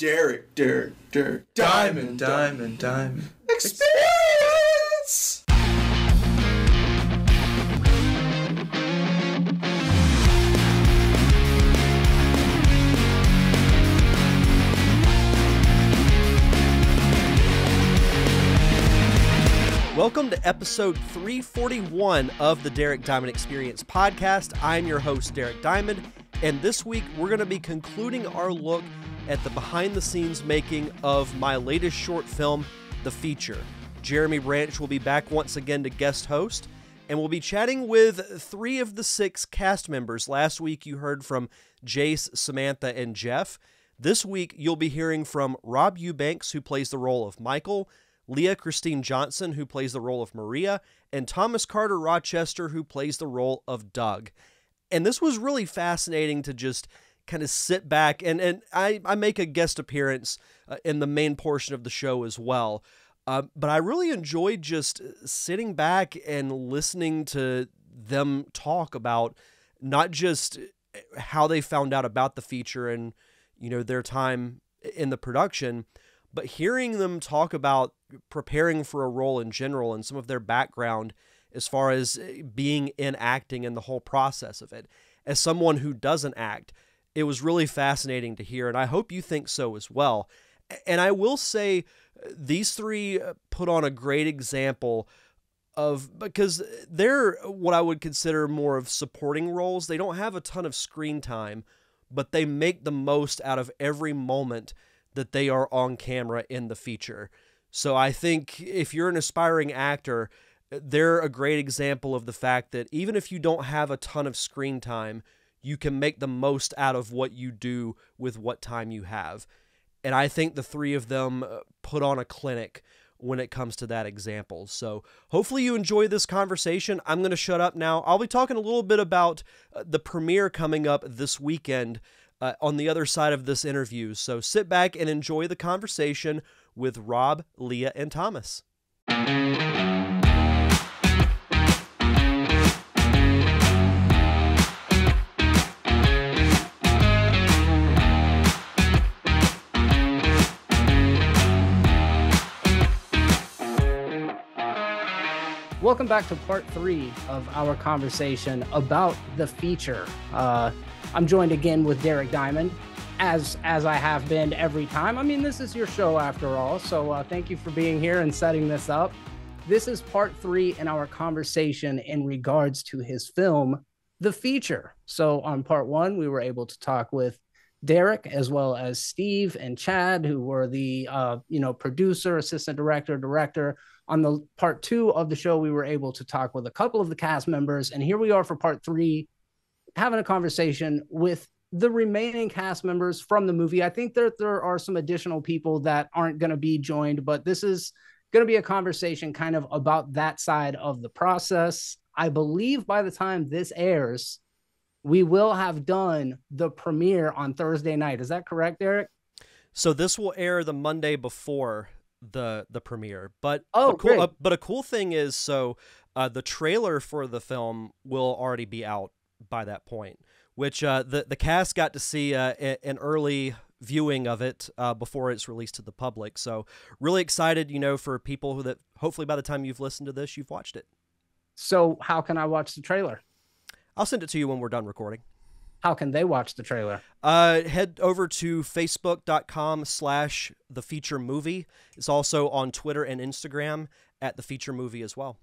Derek Diamond Experience! Welcome to episode 341 of the Derek Diamond Experience podcast. I'm your host, Derek Diamond, and this week we're going to be concluding our look at the behind-the-scenes making of my latest short film, The Feature. Jeremy Branch will be back once again to guest host, and we'll be chatting with three of the six cast members. Last week you heard from Jace, Samantha, and Jeff. This week you'll be hearing from Rob Eubanks, who plays the role of Michael, Leah Christine Johnson, who plays the role of Maria, and Thomas Carter Rochester, who plays the role of Doug. And this was really fascinating to just kind of sit back, and I make a guest appearance in the main portion of the show as well. But I really enjoyed just sitting back and listening to them talk about not just how they found out about the feature and, you know, their time in the production, but hearing them talk about preparing for a role in general and some of their background as far as being in acting and the whole process of it. As someone who doesn't act, it was really fascinating to hear, and I hope you think so as well. And I will say these three put on a great example of, because they're what I would consider more of supporting roles. They don't have a ton of screen time, but they make the most out of every moment that they are on camera in the feature. So I think if you're an aspiring actor, they're a great example of the fact that even if you don't have a ton of screen time, you can make the most out of what you do with what time you have. And I think the three of them put on a clinic when it comes to that example. So hopefully you enjoy this conversation. I'm going to shut up now. I'll be talking a little bit about the premiere coming up this weekend on the other side of this interview. So sit back and enjoy the conversation with Rob, Leah, and Thomas. Welcome back to part three of our conversation about the feature. I'm joined again with Derek Diamond, as I have been every time. I mean, this is your show after all, so thank you for being here and setting this up. This is part three in our conversation in regards to his film, The Feature. So on part one, we were able to talk with Derek, as well as Steve and Chad, who were the producer, assistant director, director. On the part two of the show, we were able to talk with a couple of the cast members, and here we are for part three, having a conversation with the remaining cast members from the movie. I think that there are some additional people that aren't going to be joined, but this is going to be a conversation kind of about that side of the process. I believe by the time this airs, we will have done the premiere on Thursday night. Is that correct, Derek? So this will air the Monday before the premiere. But a cool thing is, so the trailer for the film will already be out by that point, which the cast got to see an early viewing of it before it's released to the public. So really excited, you know, for people who, that hopefully by the time you've listened to this, you've watched it. So how can I watch the trailer? I'll send it to you when we're done recording. How can they watch the trailer? Head over to facebook.com/thefeaturemovie. It's also on Twitter and Instagram at @thefeaturemovie as well.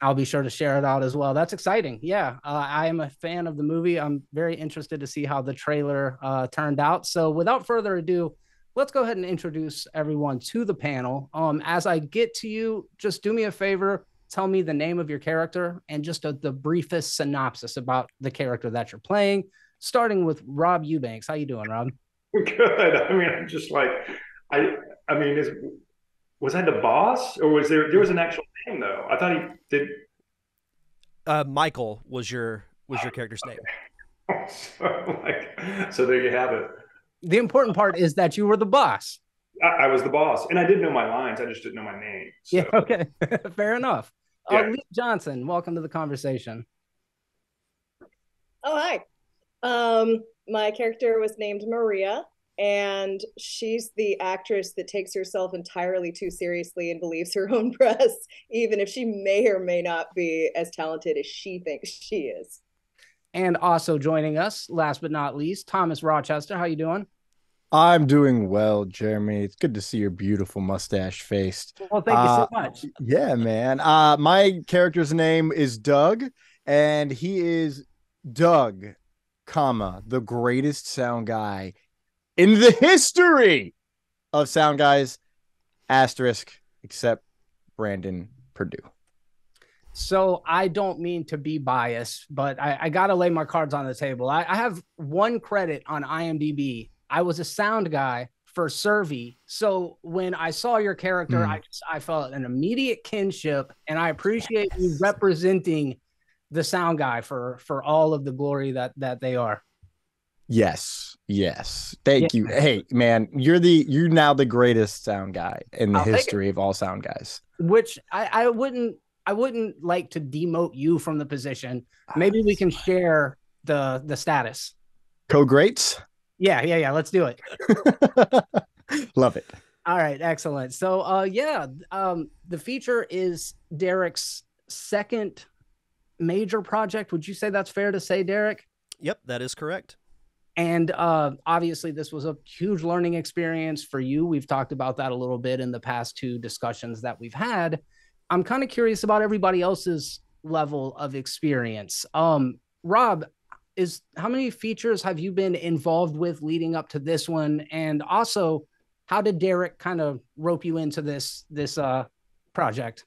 I'll be sure to share it out as well. That's exciting. Yeah, I am a fan of the movie. I'm very interested to see how the trailer turned out. So without further ado, let's go ahead and introduce everyone to the panel. As I get to you, just do me a favor. Tell me the name of your character and just the briefest synopsis about the character that you're playing, starting with Rob Eubanks. How you doing, Rob? Good. I mean, I'm just like, I mean, was that the boss, or was there was an actual name though? I thought he did. Michael was your character's name. So there you have it. The important part is that you were the boss. I was the boss, and I did know my lines. I just didn't know my name. So. Yeah. Okay. Fair enough. Yeah. Leah Johnson, welcome to the conversation. Oh, hi. My character was named Maria, And she's the actress that takes herself entirely too seriously and believes her own press, even if she may or may not be as talented as she thinks she is. And also joining us, last but not least, Thomas Rochester. How you doing? I'm doing well, Jeremy. It's good to see your beautiful mustache face. Well, thank you so much. Yeah, man. My character's name is Doug, and he is Doug, the greatest sound guy in the history of sound guys, asterisk, except Brandon Perdue. So I don't mean to be biased, but I got to lay my cards on the table. I have one credit on IMDb. I was a sound guy for Servy. So when I saw your character, I felt an immediate kinship, and I appreciate you representing the sound guy for all of the glory that they are. Yes. Yes. Thank you. Hey, man, you're now the greatest sound guy in the history of all sound guys, which I wouldn't like to demote you from the position. Maybe we can share the status. Co-greats. Yeah. Let's do it. Love it. All right. Excellent. So, The Feature is Derek's second major project. Would you say that's fair to say, Derek? Yep, that is correct. And obviously, this was a huge learning experience for you. We've talked about that a little bit in the past two discussions that we've had. I'm kind of curious about everybody else's level of experience. Rob, how many features have you been involved with leading up to this one? And also, how did Derek kind of rope you into this project?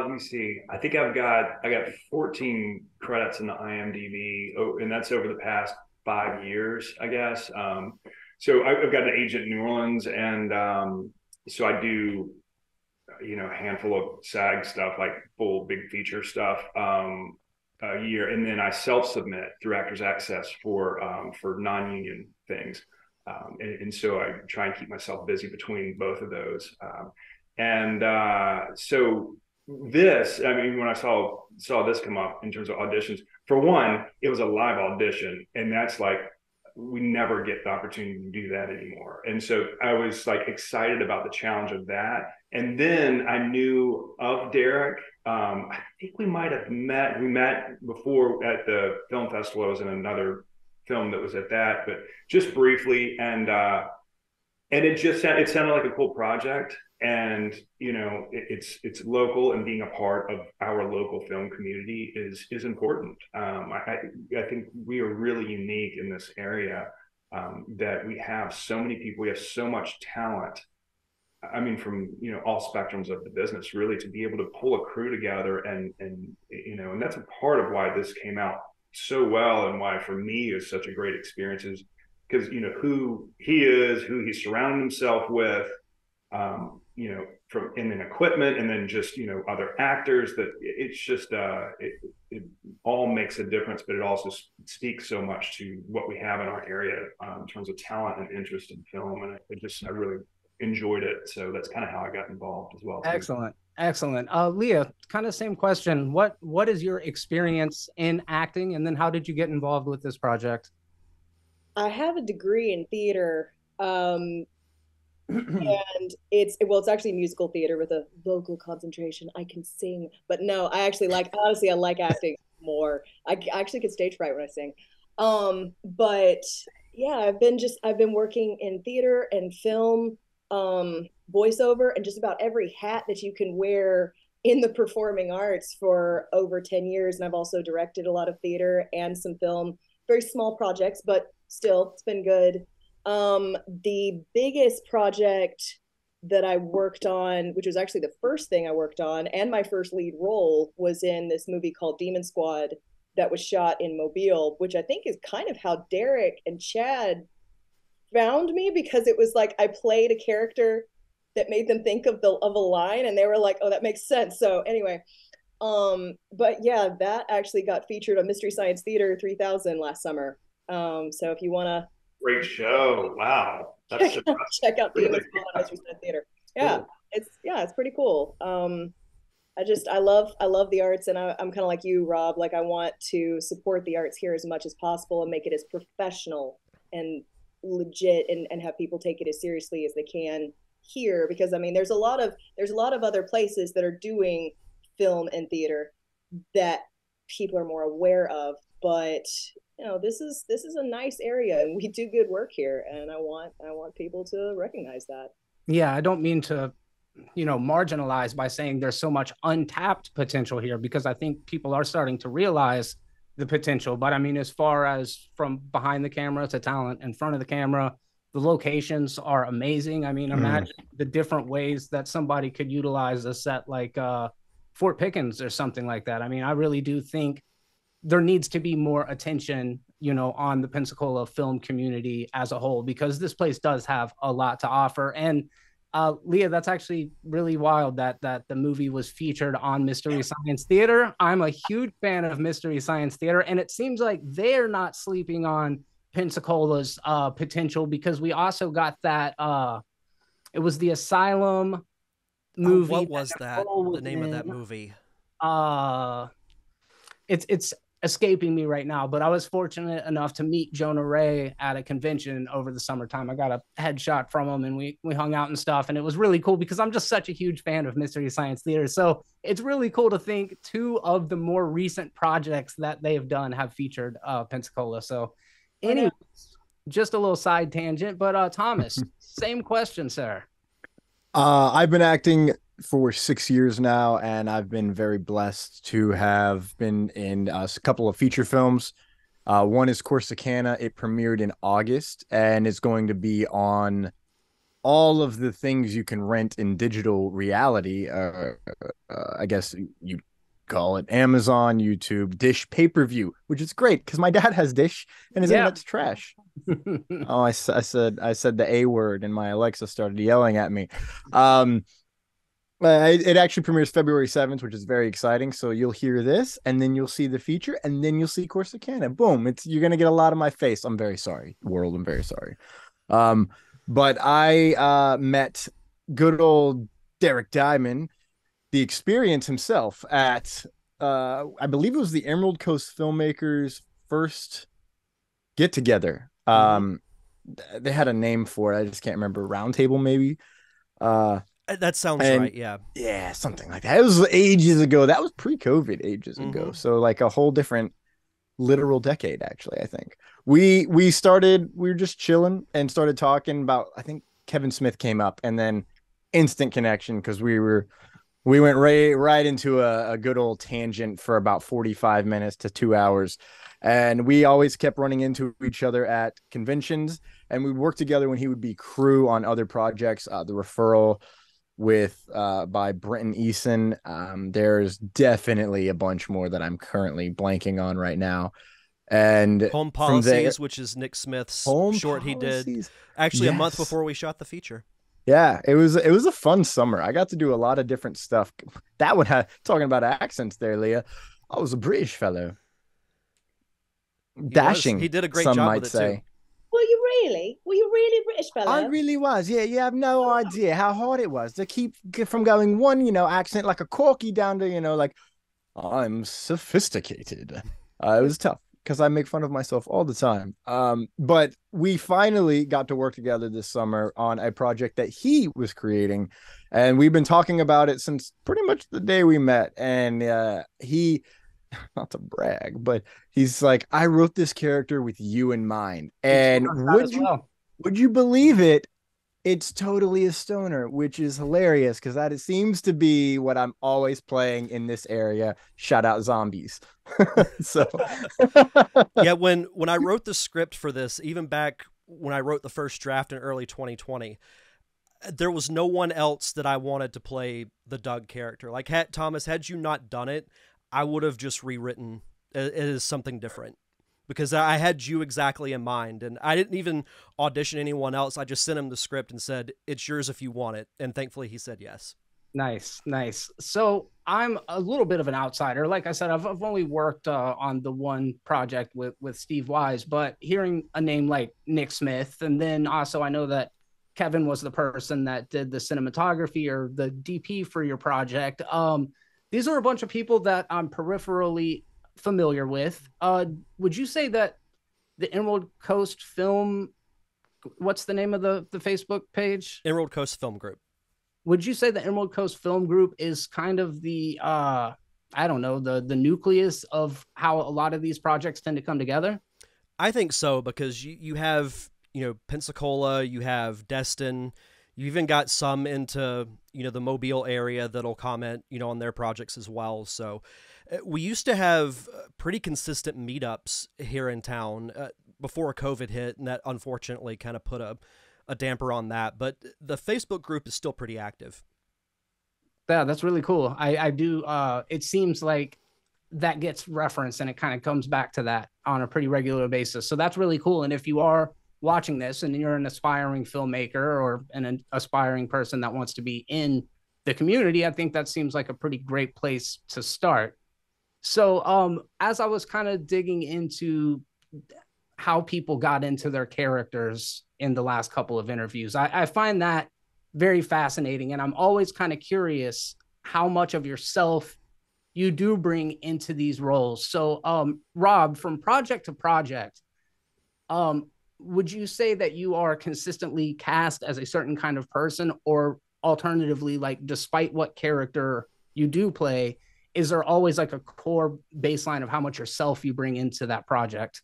Let me see. I think I got 14 credits in the IMDb, and that's over the past 5 years, I guess. So I've got an agent in New Orleans, and so I do, a handful of SAG stuff, like full big feature stuff a year, and then I self-submit through Actors Access for non-union things, and so I try and keep myself busy between both of those. So this, when I saw this come up in terms of auditions, for one, it was a live audition, and that's like, we never get the opportunity to do that anymore. And so I was like excited about the challenge of that. And then I knew of Derek. I think we might've met, before at the film festival. I was in another film that was at that, but just briefly. And it sounded like a cool project. And, it's local, and being a part of our local film community is important. I think we are really unique in this area, that we have so many people, we have so much talent. From, all spectrums of the business, really, to be able to pull a crew together and that's a part of why this came out so well and why for me is such a great experience is because, who he is, who he's surrounded himself with, and then equipment, and then just, other actors that it's just, it all makes a difference, but it also speaks so much to what we have in our area in terms of talent and interest in film. And I really enjoyed it. So that's kind of how I got involved as well. Excellent. Excellent. Leah, kind of same question. What is your experience in acting? And then how did you get involved with this project? I have a degree in theater. And it's actually musical theater with a vocal concentration. I can sing, but no, honestly, I like acting more. I actually get stage fright when I sing. But yeah, I've been working in theater and film, voiceover, and just about every hat that you can wear in the performing arts for over 10 years. And I've also directed a lot of theater and some film, very small projects, but still it's been good. The biggest project that I worked on, which was actually the first thing I worked on and my first lead role, was in this movie called Demon Squad that was shot in Mobile, which I think is kind of how Derek and Chad found me, because it was like I played a character that made them think of a line, and they were like, oh, that makes sense. So anyway, but yeah, that actually got featured on Mystery Science Theater 3000 last summer. So if you want to. Great show! Wow, that's check out the Theater. Yeah, cool. It's pretty cool. I love the arts, and I'm kind of like you, Rob. Like, I want to support the arts here as much as possible and make it as professional and legit, and have people take it as seriously as they can here, because I mean, there's a lot of other places that are doing film and theater that people are more aware of, but you know, this is a nice area, and we do good work here, and I want people to recognize that. Yeah, I don't mean to, you know, marginalized by saying there's so much untapped potential here, because I think people are starting to realize the potential. But I mean, as far as from behind the camera to talent in front of the camera, the locations are amazing. I mean, imagine the different ways that somebody could utilize a set like Fort Pickens or something like that. I mean, I really do think there needs to be more attention, you know, on the Pensacola film community as a whole, because this place does have a lot to offer. And Leah, that's actually really wild that the movie was featured on Mystery Science Theater. I'm a huge fan of Mystery Science Theater, and it seems like they're not sleeping on Pensacola's potential, because we also got that. It was the Asylum movie. What was that? The name of that movie? It's escaping me right now, but I was fortunate enough to meet Jonah Ray at a convention over the summertime. I got a headshot from him, and we hung out and stuff, and it was really cool because I'm just such a huge fan of Mystery Science Theater. So it's really cool to think two of the more recent projects that they have done have featured Pensacola. So anyways, just a little side tangent, but Thomas, same question, sir. I've been acting for 6 years now, and I've been very blessed to have been in a couple of feature films. One is Corsicana. It premiered in August, and it's going to be on all of the things you can rent in digital reality. I guess you'd call it Amazon, YouTube, Dish, pay-per-view, which is great because my dad has Dish and his internet's trash. Oh, I said the A word, and my Alexa started yelling at me. It actually premieres February 7th, which is very exciting. So you'll hear this, and then you'll see the feature, and then you'll see Corsicana. Boom. You're going to get a lot of my face. I'm very sorry, world. I'm very sorry. But I met good old Derek Diamond, the experience himself, at, I believe it was the Emerald Coast Filmmakers' first get-together. They had a name for it. I just can't remember. Roundtable, maybe? That sounds right, yeah. Yeah, something like that. It was ages ago. That was pre-COVID ages ago. So like a whole different literal decade, actually, I think. We were just chilling and started talking about, I think Kevin Smith came up, and then instant connection, because we went right into a good old tangent for about 45 minutes to 2 hours. And we always kept running into each other at conventions, and we'd work together when he would be crew on other projects, The Referral by Brenton Eason. There's definitely a bunch more that I'm currently blanking on right now. And Home Policies, which is Nick Smith's short he did actually a month before we shot the feature. Yeah, it was a fun summer. I got to do a lot of different stuff. That one had, talking about accents there, Leah, I was a British fellow. Dashing. He did a great job, might say. Too. Were you really British fellow? I really was. Yeah, you have no idea how hard it was to keep from going one, you know, accent like a Corky down to, you know, like, I'm sophisticated. It was tough because I make fun of myself all the time. But we finally got to work together this summer on a project that he was creating, and we've been talking about it since pretty much the day we met. And he, not to brag, but he's like, I wrote this character with you in mind. And would you believe it? It's totally a stoner, which is hilarious because that it seems to be what I'm always playing in this area. Shout out zombies. So yeah, when I wrote the script for this, even back when I wrote the first draft in early 2020, there was no one else that I wanted to play the Doug character. Like, Thomas, had you not done it, I would have just rewritten it as something different, because I had you exactly in mind, and I didn't even audition anyone else. I just sent him the script and said, it's yours if you want it. And thankfully he said yes. Nice. Nice. So I'm a little bit of an outsider. Like I said, I've only worked on the one project with Steve Wise, but hearing a name like Nick Smith, and then also I know that Kevin was the person that did the cinematography or the DP for your project. These are a bunch of people that I'm peripherally familiar with. Would you say that the Emerald Coast Film, what's the name of the Facebook page? Emerald Coast Film Group. Would you say the Emerald Coast Film Group is kind of the, I don't know, the nucleus of how a lot of these projects tend to come together? I think so, because you have, you know, Pensacola, you have Destin, you even got some into, you know, the Mobile area that'll comment, you know, on their projects as well. So we used to have pretty consistent meetups here in town before COVID hit, and that unfortunately kind of put a damper on that. But the Facebook group is still pretty active. Yeah, that's really cool. I do. It seems like that gets referenced and it kind of comes back to that on a pretty regular basis. So that's really cool. And if you are watching this and you're an aspiring filmmaker or an aspiring person that wants to be in the community, I think that seems like a pretty great place to start. So as I was kind of digging into how people got into their characters in the last couple of interviews, I find that very fascinating. And I'm always kind of curious how much of yourself you do bring into these roles. So Rob, from project to project, would you say that you are consistently cast as a certain kind of person, or alternatively, like despite what character you do play, is there always like a core baseline of how much yourself you bring into that project?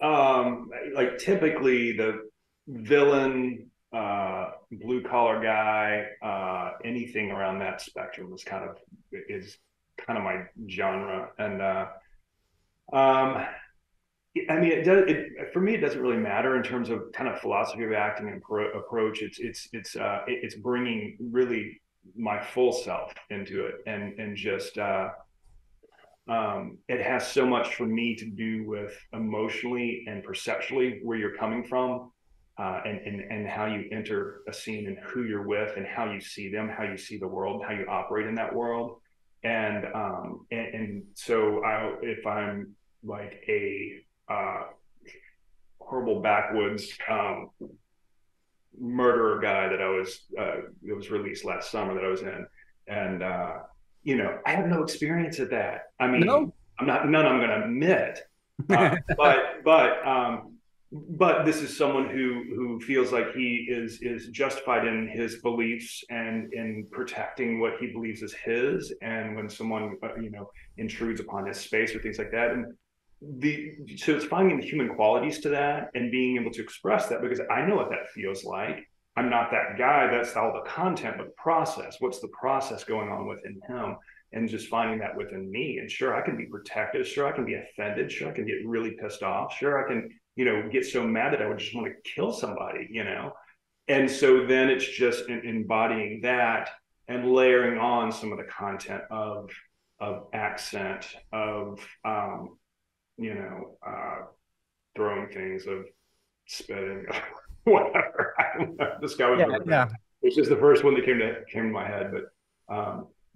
Like typically the villain, blue collar guy, anything around that spectrum is kind of my genre. And I mean, for me, it doesn't really matter in terms of kind of philosophy of acting and approach. It's bringing really my full self into it, and just it has so much for me to do with emotionally and perceptually where you're coming from, and how you enter a scene and who you're with and how you see them, how you see the world, how you operate in that world. And and so if I'm like a horrible backwoods murderer guy that it was released last summer that I was in, and you know, I have no experience at that. I mean, no. I'm gonna admit, but this is someone who feels like he is justified in his beliefs and in protecting what he believes is his. And when someone you know, intrudes upon his space or things like that, and so it's finding the human qualities to that and being able to express that, because I know what that feels like. I'm not that guy. That's all the content, but the process. What's the process going on within him? And just finding that within me. And sure, I can be protective. Sure, I can be offended. Sure, I can get really pissed off. Sure, I can, you know, get so mad that I would just want to kill somebody, you know? And so then it's just embodying that and layering on some of the content of accent, of, you know, throwing things, of spitting, whatever. I don't know. This guy was, which is the first one that came to my head,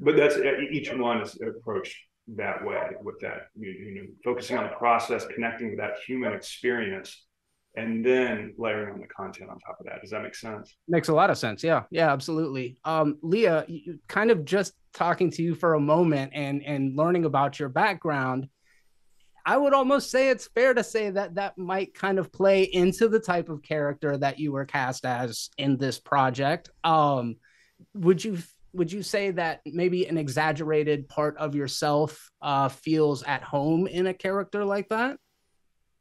but that's, each one is approached that way, with that, you know, focusing on the process, connecting with that human experience, and then layering on the content on top of that. Does that make sense? Makes a lot of sense. Yeah. Yeah, absolutely. Leah, kind of just talking to you for a moment and learning about your background, I would almost say it's fair to say that that might kind of play into the type of character that you were cast as in this project. Would you say that maybe an exaggerated part of yourself feels at home in a character like that?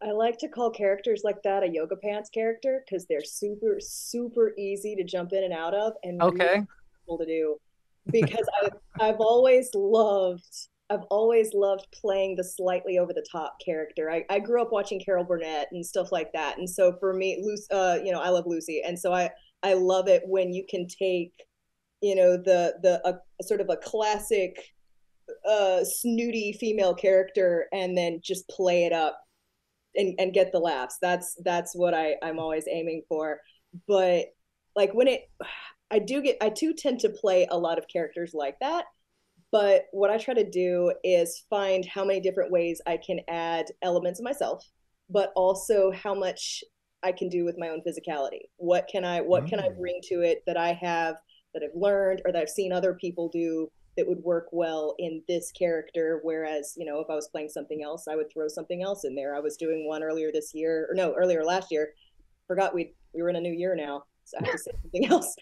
I like to call characters like that a yoga pants character, because they're super, super easy to jump in and out of, and really cool to do. Because I've always loved playing the slightly over the top character. I grew up watching Carol Burnett and stuff like that. And so for me, Lucy, you know, I love Lucy. And so I love it when you can take, you know, the sort of a classic snooty female character and then just play it up and get the laughs. That's what I'm always aiming for. But like I do tend to play a lot of characters like that. But what I try to do is find how many different ways I can add elements of myself, but also how much I can do with my own physicality. What can I bring to it that I have, that I've learned, or that I've seen other people do that would work well in this character. Whereas, you know, if I was playing something else, I would throw something else in there. I was doing one earlier last year. Forgot we were in a new year now, so I have to say something else.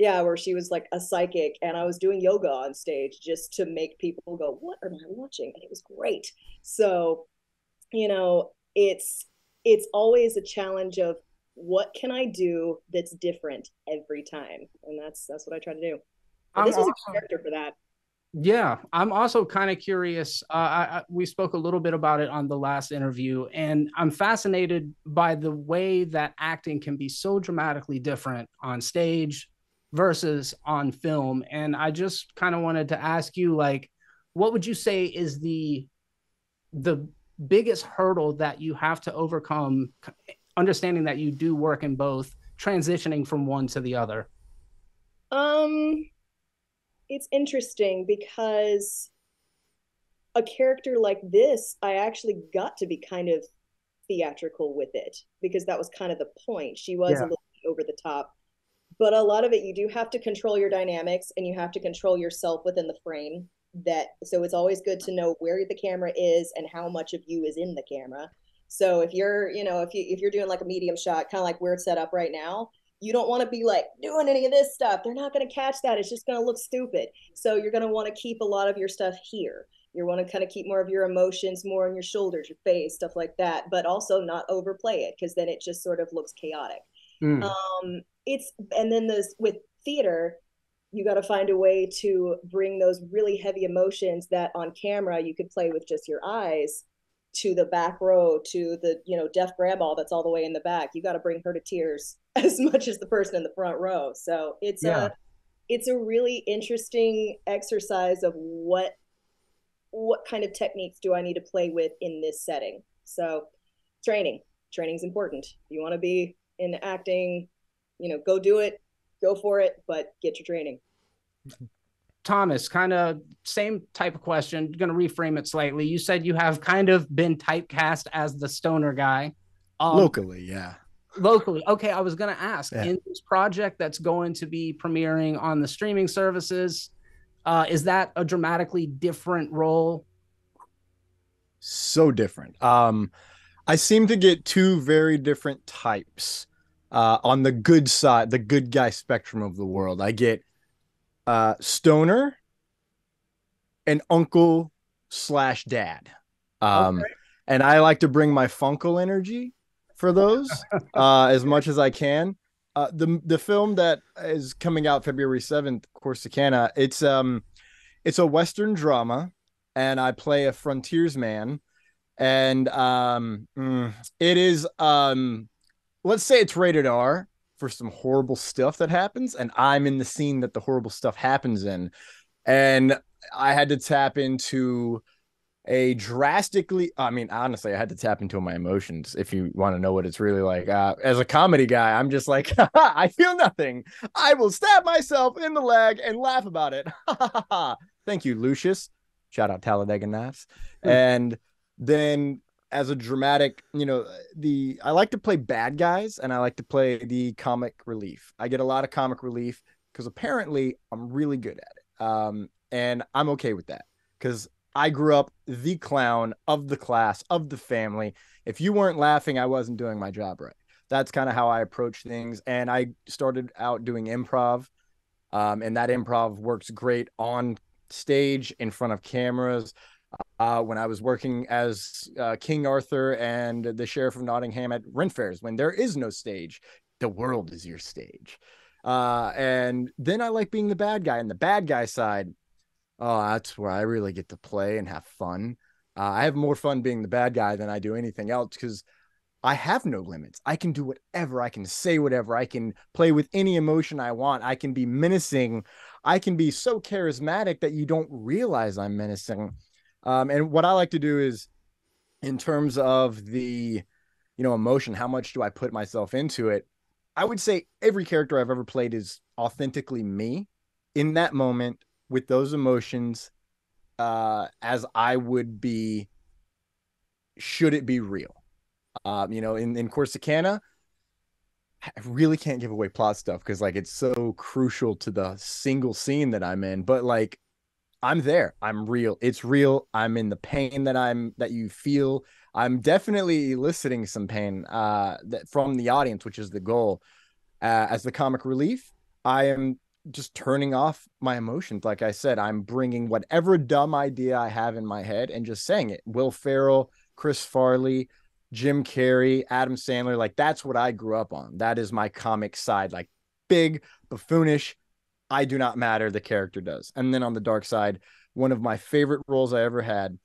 Yeah, where she was like a psychic, and I was doing yoga on stage just to make people go, "What am I watching?" And it was great. So, you know, it's always a challenge of what can I do that's different every time, and that's what I try to do. This was a character for that. Yeah, I'm also kind of curious. We spoke a little bit about it on the last interview, and I'm fascinated by the way that acting can be so dramatically different on stage versus on film. And I just kind of wanted to ask you, like, what would you say is the biggest hurdle that you have to overcome, understanding that you do work in both, transitioning from one to the other? It's interesting because a character like this, I actually got to be kind of theatrical with it, because that was kind of the point. She was a little bit over the top, but a lot of it, you do have to control your dynamics and you have to control yourself within the frame. So it's always good to know where the camera is and how much of you is in the camera. So if you're, you know, if you're doing like a medium shot, kind of like we're set up right now, you don't want to be like doing any of this stuff. They're not going to catch that. It's just going to look stupid. So you're going to want to keep a lot of your stuff here. You want to kind of keep more of your emotions, more on your shoulders, your face, stuff like that, but also not overplay it, because then it just sort of looks chaotic. With theater, you got to find a way to bring those really heavy emotions that on camera you could play with just your eyes, to the back row, to the, you know, deaf grandma that's all the way in the back. You got to bring her to tears as much as the person in the front row. So it's a really interesting exercise of what kind of techniques do I need to play with in this setting. So training's important. If you want to be in acting, you know, go do it, go for it, but get your training. Thomas, kind of same type of question, going to reframe it slightly. You said you have kind of been typecast as the stoner guy. Locally, yeah. Locally. Okay, I was going to ask, in this project that's going to be premiering on the streaming services, is that a dramatically different role? So different. I seem to get two very different types on the good side, the good guy spectrum of the world. I get stoner and uncle / dad. And I like to bring my funkle energy for those as much as I can. The film that is coming out February 7th, Corsicana, it's a Western drama, and I play a frontiersman, and it is, let's say it's rated R for some horrible stuff that happens, and I'm in the scene that the horrible stuff happens in. And I had to tap into I had to tap into my emotions. If you want to know what it's really like, as a comedy guy, I'm just like, I feel nothing. I will stab myself in the leg and laugh about it. Thank you, Lucius. Shout out Talladega Knives. And then, as a dramatic, you know, I like to play bad guys, and I like to play the comic relief. I get a lot of comic relief because apparently I'm really good at it. And I'm okay with that, because I grew up the clown of the class, of the family. If you weren't laughing, I wasn't doing my job right. That's kind of how I approach things. And I started out doing improv, and that improv works great on stage in front of cameras. When I was working as King Arthur and the Sheriff of Nottingham at Rent Fairs, when there is no stage, the world is your stage. And then I like being the bad guy, and the bad guy side, that's where I really get to play and have fun. I have more fun being the bad guy than I do anything else, because I have no limits. I can do whatever. I can say whatever. I can play with any emotion I want. I can be menacing. I can be so charismatic that you don't realize I'm menacing. And what I like to do is, in terms of the, you know, emotion, how much do I put myself into it? I would say every character I've ever played is authentically me in that moment with those emotions, as I would be, should it be real. You know, in Corsicana, I really can't give away plot stuff because like it's so crucial to the single scene that I'm in, but like I'm there, I'm real, it's real, I'm in the pain that you feel. I'm definitely eliciting some pain from the audience, which is the goal. As the comic relief, I am just turning off my emotions. Like I said, I'm bringing whatever dumb idea I have in my head and just saying it. Will Ferrell, Chris Farley, Jim Carrey, Adam Sandler, like that's what I grew up on. That is my comic side, like big, buffoonish, I do not matter, the character does. And then on the dark side, one of my favorite roles I ever had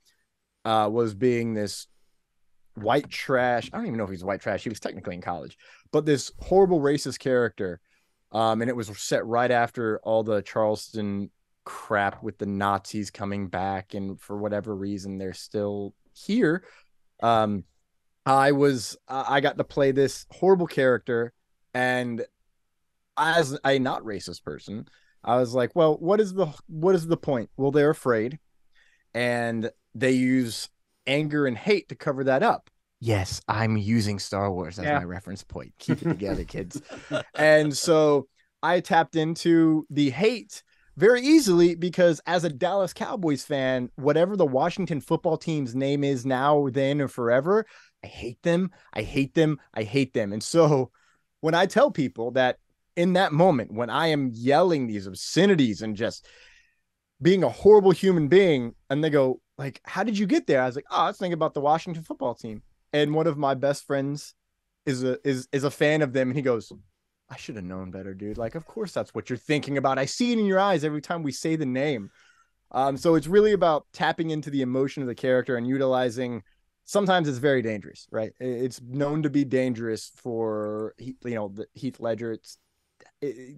was being this white trash. I don't even know if he's white trash. He was technically in college, but this horrible racist character. And it was set right after all the Charleston crap with the Nazis coming back. And for whatever reason, they're still here. I got to play this horrible character, and as a not racist person, I was like, well, what is the point? Well, they're afraid, and they use anger and hate to cover that up. Yes, I'm using Star Wars as my reference point. Keep it together, kids. And so I tapped into the hate very easily because as a Dallas Cowboys fan, whatever the Washington football team's name is now, or then, or forever, I hate them. I hate them. I hate them. And so when I tell people that in that moment, when I am yelling these obscenities and just being a horrible human being, and they go like, how did you get there? I was like, oh, I was thinking about the Washington football team. And one of my best friends is a fan of them. And he goes, I should have known better, dude. Like, of course, that's what you're thinking about. I see it in your eyes every time we say the name. So it's really about tapping into the emotion of the character and utilizing. Sometimes it's very dangerous, right? It's known to be dangerous for, the Heath Ledger. It's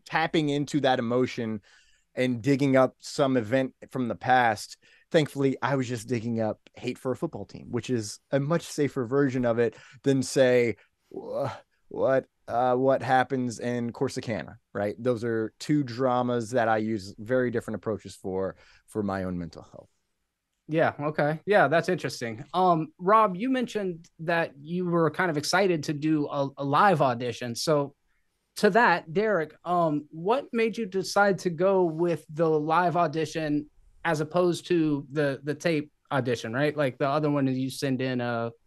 tapping into that emotion and digging up some event from the past. Thankfully, I was just digging up hate for a football team, which is a much safer version of it than say what happens in Corsicana, right? Those are two dramas that I use very different approaches for my own mental health. Yeah. Okay. Yeah. That's interesting. Rob, you mentioned that you were kind of excited to do a live audition. So to that, Derek, what made you decide to go with the live audition as opposed to the tape audition, right? Like the other one that you send in,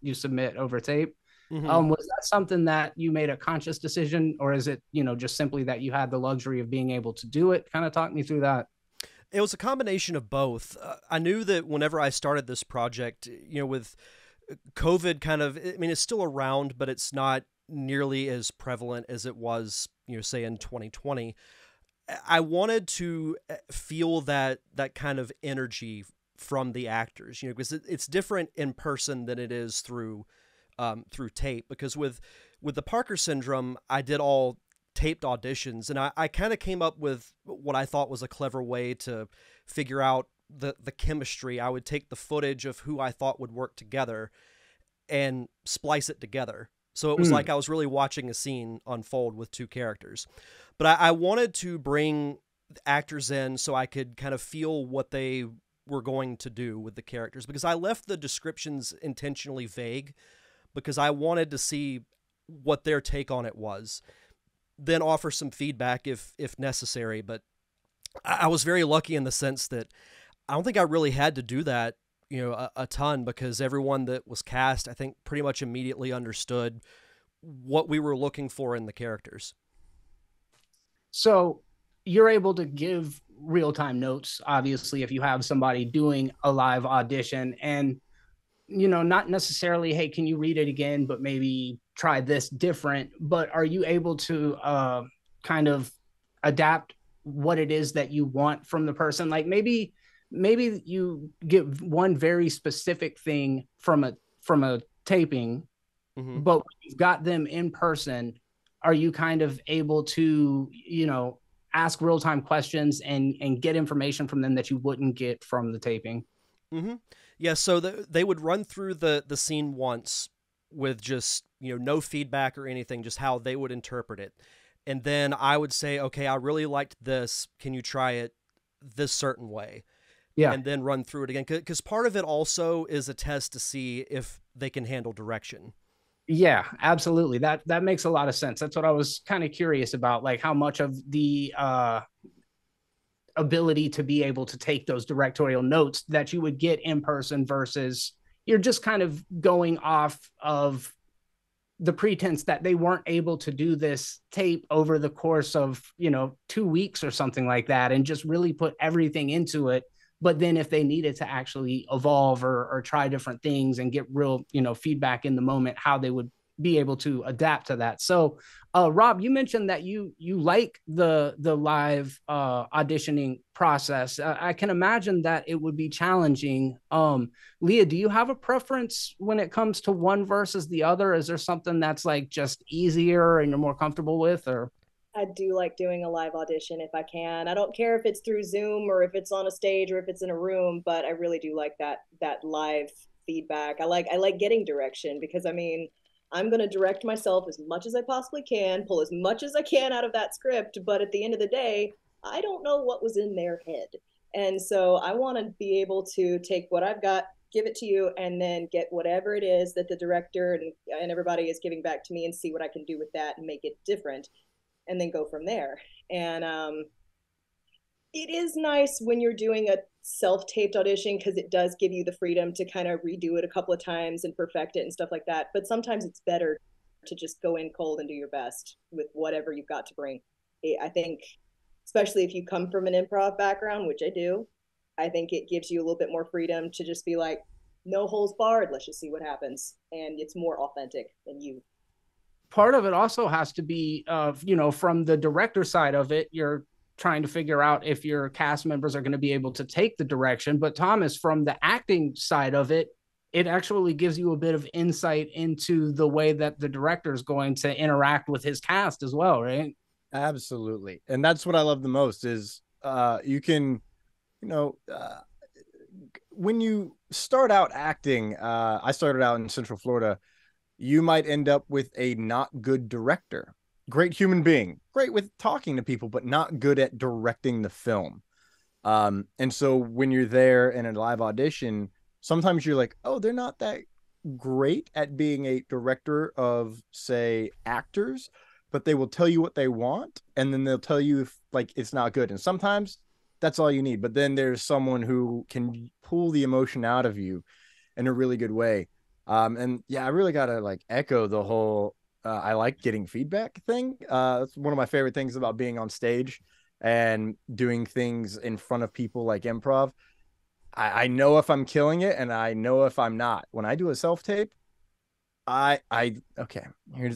you submit over tape. Mm-hmm. Was that something that you made a conscious decision, or is it, just simply that you had the luxury of being able to do it? Kind of talk me through that. It was a combination of both. I knew that whenever I started this project, with COVID kind of, I mean, it's still around, but it's not nearly as prevalent as it was, say in 2020. I wanted to feel that kind of energy from the actors, because it's different in person than it is through tape. Because with the Parker Syndrome, I did all taped auditions, and I kind of came up with what I thought was a clever way to figure out the chemistry. I would take the footage of who I thought would work together and splice it together. So it was like I was really watching a scene unfold with two characters. But I wanted to bring actors in so I could kind of feel what they were going to do with the characters, because I left the descriptions intentionally vague because I wanted to see what their take on it was, then offer some feedback if necessary. But I was very lucky in the sense that I don't think I really had to do that, a ton, because everyone that was cast, I think, pretty much immediately understood what we were looking for in the characters. So you're able to give real-time notes, obviously, if you have somebody doing a live audition, and, not necessarily, hey, can you read it again, but maybe try this different. But are you able to kind of adapt what it is that you want from the person? Like maybe you get one very specific thing from a taping, mm-hmm. but when you've got them in person, are you kind of able to, ask real-time questions and get information from them that you wouldn't get from the taping? Mm-hmm. Yeah. So they would run through the scene once with just, no feedback or anything, just how they would interpret it. And then I would say, okay, I really liked this. Can you try it this certain way? Yeah. And then run through it again. Because part of it also is a test to see if they can handle direction. Yeah, absolutely. That makes a lot of sense. That's what I was kind of curious about, like how much of the ability to be able to take those directorial notes that you would get in person versus you're just kind of going off of the pretense that they weren't able to do this tape over the course of, 2 weeks or something like that, and just really put everything into it. But then if they needed to actually evolve or try different things and get real, feedback in the moment, how they would be able to adapt to that. So, Rob, you mentioned that you like the live auditioning process. I can imagine that it would be challenging. Leah, do you have a preference when it comes to one versus the other? Is there something that's like just easier and you're more comfortable with, or? I do like doing a live audition if I can. I don't care if it's through Zoom or if it's on a stage or if it's in a room, but I really do like that live feedback. I like getting direction, because I mean, I'm going to direct myself as much as I possibly can, pull as much as I can out of that script, but at the end of the day, I don't know what was in their head. And so I want to be able to take what I've got, give it to you, and then get whatever it is that the director and everybody is giving back to me and see what I can do with that and make it different, and then go from there. And it is nice when you're doing a self-taped audition, because it does give you the freedom to kind of redo it a couple of times and perfect it and stuff like that. But sometimes it's better to just go in cold and do your best with whatever you've got to bring. I think, especially if you come from an improv background, which I do, I think it gives you a little bit more freedom to just be like, no holds barred, let's just see what happens. And it's more authentic than you. Part of it also has to be, from the director side of it, you're trying to figure out if your cast members are going to be able to take the direction. But Thomas, from the acting side of it, it actually gives you a bit of insight into the way that the director is going to interact with his cast as well, right? Absolutely. And that's what I love the most is you can, when you start out acting, I started out in Central Florida, you might end up with a not good director. Great human being, great with talking to people, but not good at directing the film. And so when you're there in a live audition, sometimes you're like, oh, they're not that great at being a director of, say, actors, but they will tell you what they want, and then they'll tell you if like it's not good. And sometimes that's all you need. But then there's someone who can pull the emotion out of you in a really good way. And yeah, I really got to like echo the whole, I like getting feedback thing. It's one of my favorite things about being on stage and doing things in front of people like improv. I know if I'm killing it and I know if I'm not. When I do a self-tape, okay,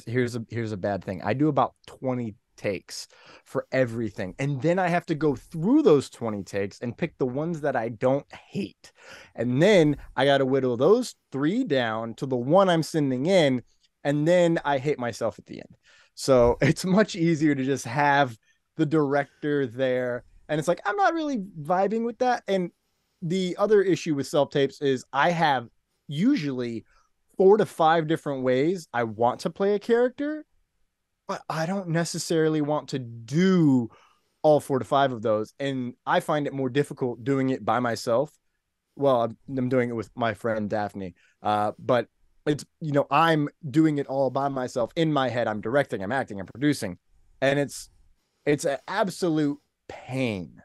here's a bad thing. I do about 20 takes for everything. And then I have to go through those 20 takes and pick the ones that I don't hate. And then I got to whittle those 3 down to the one I'm sending in. And then I hate myself at the end. So it's much easier to just have the director there. And it's like, I'm not really vibing with that. And the other issue with self-tapes is I have usually 4 to 5 different ways I want to play a character, but I don't necessarily want to do all 4 to 5 of those. And I find it more difficult doing it by myself. Well, I'm doing it with my friend Daphne, but it's, I'm doing it all by myself in my head. I'm directing, I'm acting, I'm producing. And it's an absolute pain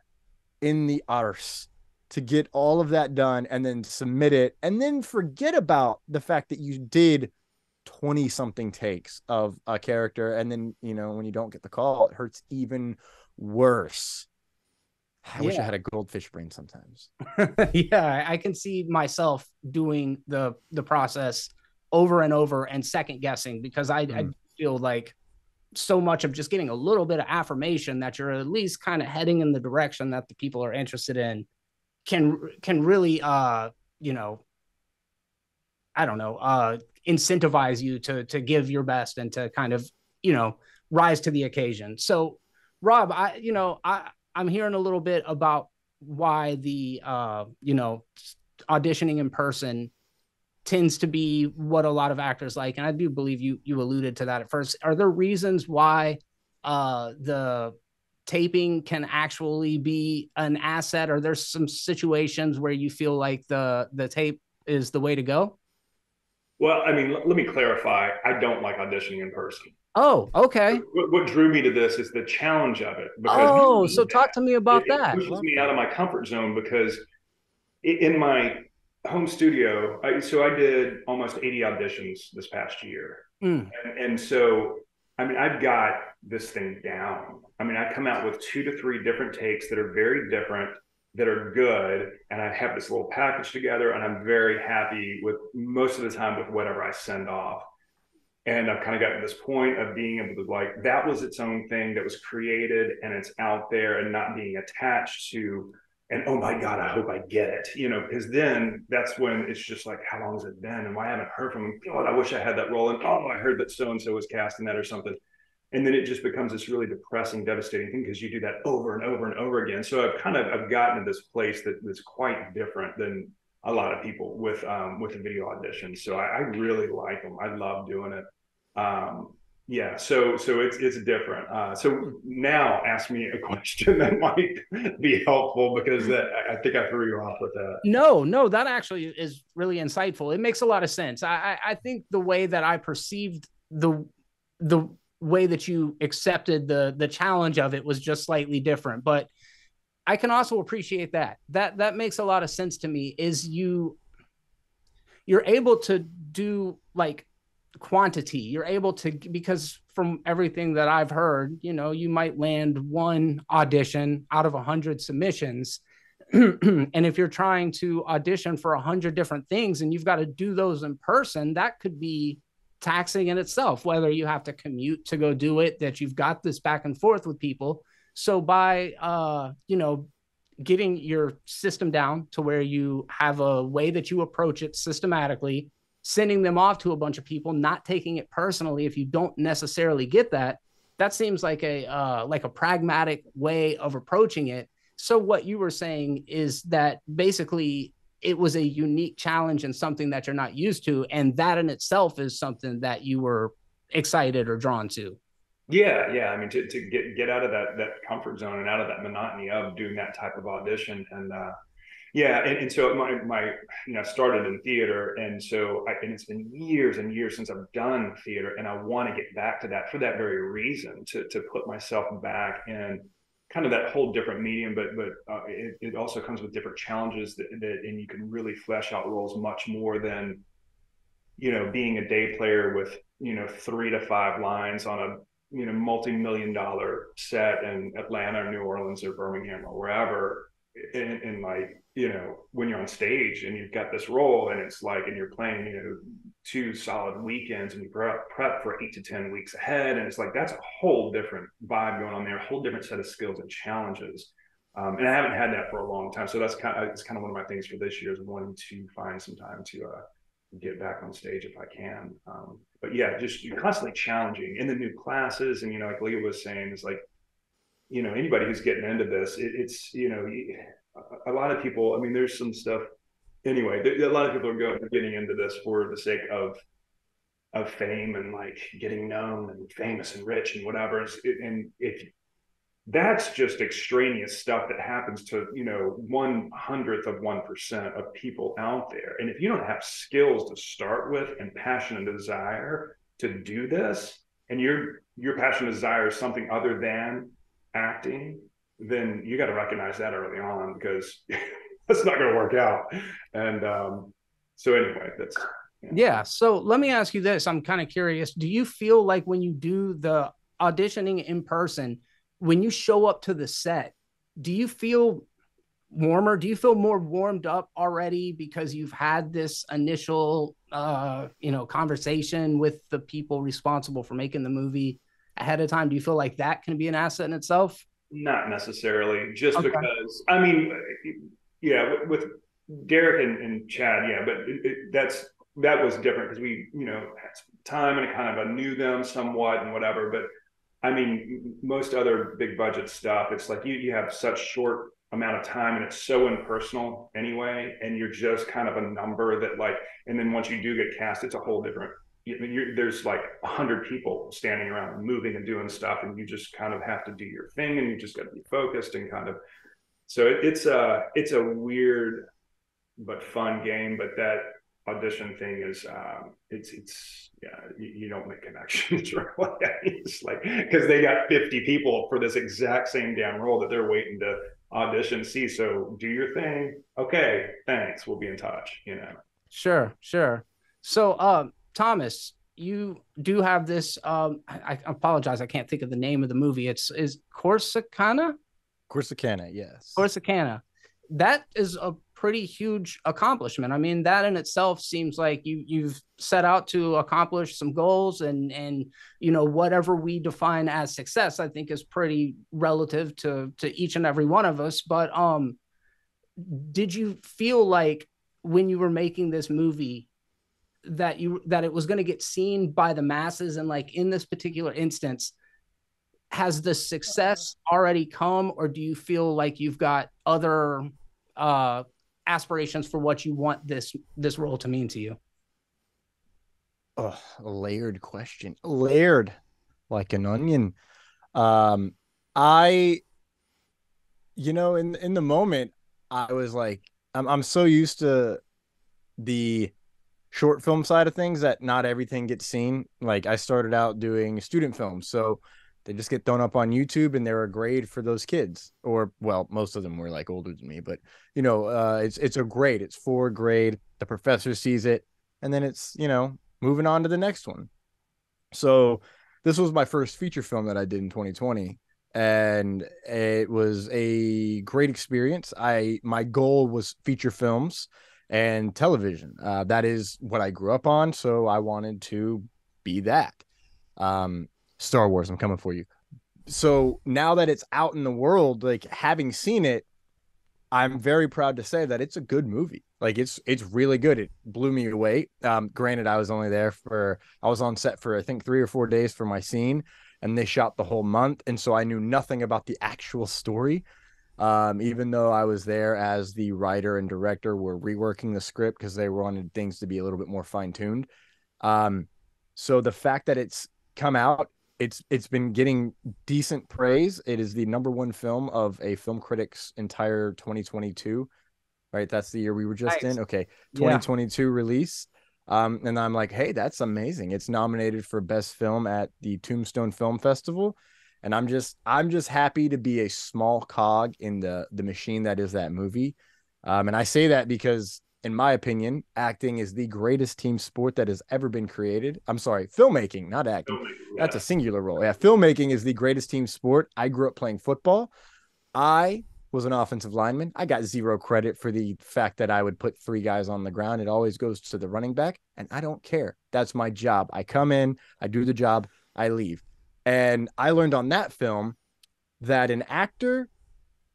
in the arse to get all of that done and then submit it and then forget about the fact that you did 20 something takes of a character. And then, when you don't get the call, it hurts even worse. I wish I had a goldfish brain sometimes. Yeah. I can see myself doing the process over and over and second guessing, because I feel like so much of just getting a little bit of affirmation that you're at least kind of heading in the direction that the people are interested in can really, incentivize you to give your best and to kind of, rise to the occasion. So Rob, I'm hearing a little bit about why the, auditioning in person tends to be what a lot of actors like. And I do believe you alluded to that at first. Are there reasons why the taping can actually be an asset? Or there's some situations where you feel like the tape is the way to go? Well, I mean, let me clarify. I don't like auditioning in person. Oh, okay. What drew me to this is the challenge of it. Oh, so talk to me about that. It pushes me out of my comfort zone because in my home studio, I did almost 80 auditions this past year. Mm. And so, I mean, I've got this thing down. I mean, I come out with 2 to 3 different takes that are very different, that are good, and I have this little package together, and I'm very happy with most of the time with whatever I send off. And I've kind of gotten to this point of being able to, like, that was its own thing that was created and it's out there, and not being attached to, and oh my God, I hope I get it, you know, because then that's when it's just like, how long has it been? And why haven't I heard from him? God, I wish I had that role. And oh, I heard that so-and-so was casting that or something. And then it just becomes this really depressing, devastating thing because you do that over and over and over again. So I've gotten to this place that's quite different than a lot of people with the video audition. So I really like them. I love doing it. Yeah, so it's different. So now ask me a question that might be helpful, because I think I threw you off with that. No, that actually is really insightful. It makes a lot of sense. I think the way that I perceived the way that you accepted the challenge of it was just slightly different, but I can also appreciate that makes a lot of sense to me, is you're able to do like quantity. You're able to, because from everything that I've heard, you know, you might land one audition out of 100 submissions. And if you're trying to audition for 100 different things and you've got to do those in person, that could be taxing in itself, whether you have to commute to go do it, that you've got this back and forth with people. So by, you know, getting your system down to where you have a way that you approach it systematically, sending them off to a bunch of people, not taking it personally if you don't necessarily get that, that seems like a pragmatic way of approaching it. So what you were saying is that basically it was a unique challenge and something that you're not used to, and that in itself is something that you were excited or drawn to. Yeah. I mean, to get out of that comfort zone and out of that monotony of doing that type of audition. And and so my you know, started in theater, and so and it's been years and years since I've done theater, and I want to get back to that for that very reason, to put myself back in kind of that whole different medium, but it also comes with different challenges that and you can really flesh out roles much more than, you know, being a day player with, you know, 3 to 5 lines on a, you know, multi-million-dollar set in Atlanta or New Orleans or Birmingham or wherever. And like, you know, when you're on stage and you've got this role, and it's like, and you're playing, you know, 2 solid weekends, and you prep for 8 to 10 weeks ahead. And it's like, that's a whole different vibe going on there, a whole different set of skills and challenges. And I haven't had that for a long time. So that's kind of one of my things for this year, is wanting to find some time to get back on stage if I can. But yeah, just you're constantly challenging in the new classes. And, you know, like Leah was saying, it's like, you know, anybody who's getting into this, it's, you know, a lot of people, I mean, there's some stuff anyway, a lot of people are getting into this for the sake of fame and like getting known and famous and rich and whatever. And if that's just extraneous stuff that happens to, you know, 0.01% of people out there. And if you don't have skills to start with and passion and desire to do this, and your passion and desire is something other than acting, then you got to recognize that early on, because that's not going to work out. And so anyway, that's, you know. Yeah. So let me ask you this. I'm kind of curious. Do you feel like when you do the auditioning in person, when you show up to the set, do you feel warmer? Do you feel more warmed up already because you've had this initial, you know, conversation with the people responsible for making the movie ahead of time? Do you feel like that can be an asset in itself? Not necessarily, just okay. Because I mean, yeah, with Derek and Chad, yeah, but that was different because we, you know, had some time and kind of I knew them somewhat and whatever. But I mean, most other big budget stuff, it's like you have such short amount of time, and it's so impersonal anyway, and you're just kind of a number that, like, and then once you do get cast, it's a whole different. I mean, there's like 100 people standing around moving and doing stuff, and you just kind of have to do your thing, and you just got to be focused and kind of. So it's a weird but fun game, but that audition thing is it's yeah, you don't make connections right away. It's like, because they got 50 people for this exact same damn role that they're waiting to audition see. So do your thing. Okay, thanks, we'll be in touch, you know. Sure. So Thomas, you do have this I apologize, I can't think of the name of the movie. It's Corsicana, yes. Corsicana. That is a pretty huge accomplishment. I mean, that in itself seems like you've set out to accomplish some goals, and you know, whatever we define as success, I think is pretty relative to each and every one of us. But did you feel like when you were making this movie that it was going to get seen by the masses? And like in this particular instance, has the success already come, or do you feel like you've got other aspirations for what you want this role to mean to you? Oh, a layered question, layered like an onion. I, you know, in the moment, I was like, I'm so used to the short film side of things that not everything gets seen. Like I started out doing student films, so they just get thrown up on YouTube and they're a grade for those kids. Or, well, most of them were like older than me, but you know, it's a grade, it's for grade. The professor sees it and then it's, you know, moving on to the next one. So this was my first feature film that I did in 2020. And it was a great experience. My goal was feature films and television. That is what I grew up on. So I wanted to be that. Star Wars, I'm coming for you. So now that it's out in the world, like having seen it, I'm very proud to say that it's a good movie. Like it's really good. It blew me away. Granted, I was on set for I think 3 or 4 days for my scene, and they shot the whole month. And so I knew nothing about the actual story. Even though I was there as the writer and director were reworking the script because they wanted things to be a little bit more fine-tuned. So the fact that it's come out, it's been getting decent praise. It is the #1 film of a film critic's entire 2022, right? That's the year we were just in. Okay. 2022 release. And I'm like, hey, that's amazing. It's nominated for best film at the Tombstone Film Festival. And I'm just happy to be a small cog in the machine that is that movie. And I say that because in my opinion, acting is the greatest team sport that has ever been created. I'm sorry, filmmaking, not acting. Filmmaking, yeah. That's a singular role. Yeah, filmmaking is the greatest team sport. I grew up playing football. I was an offensive lineman. I got 0 credit for the fact that I would put 3 guys on the ground. It always goes to the running back, and I don't care. That's my job. I come in, I do the job, I leave. And I learned on that film that an actor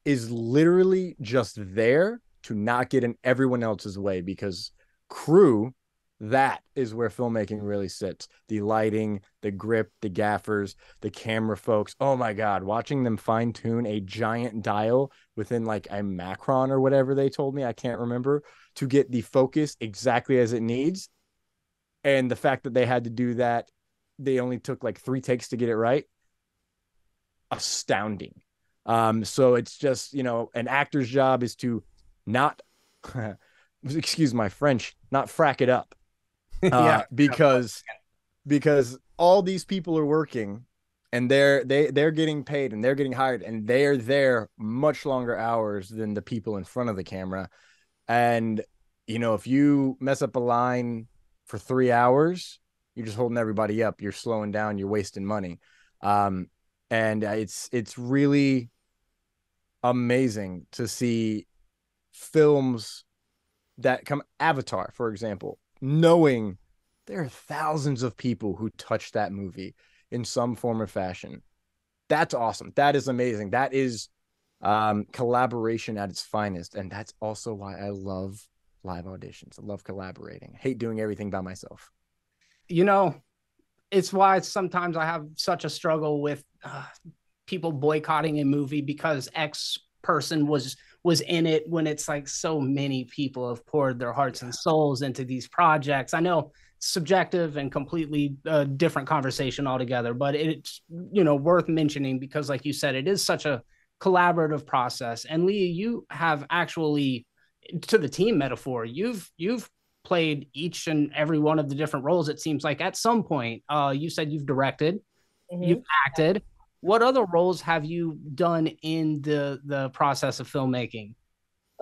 is literally just there to not get in everyone else's way, because crew, that is where filmmaking really sits. The lighting, the grip, the gaffers, the camera folks. Oh my God, watching them fine tune a giant dial within like a macron or whatever they told me, I can't remember, to get the focus exactly as it needs. And the fact that they had to do that, they only took like 3 takes to get it right. Astounding. So it's just, you know, an actor's job is to not, excuse my French, not frack it up. Yeah. Because all these people are working and they're getting paid and they're getting hired and they're there much longer hours than the people in front of the camera. And, you know, if you mess up a line for 3 hours, you're just holding everybody up. You're slowing down, you're wasting money. And it's really amazing to see films that come, Avatar, for example, knowing there are thousands of people who touch that movie in some form or fashion. That's awesome. That is amazing. That is collaboration at its finest. And that's also why I love live auditions. I love collaborating. I hate doing everything by myself. You know, it's why sometimes I have such a struggle with people boycotting a movie because X person was in it, when it's like so many people have poured their hearts and souls into these projects. I know subjective and completely different conversation altogether, but it's, you know, worth mentioning because like you said, it is such a collaborative process. And Leah, you have actually, to the team metaphor, you've played each and every one of the different roles, it seems like, at some point. You said you've directed, you've acted. What other roles have you done in the process of filmmaking?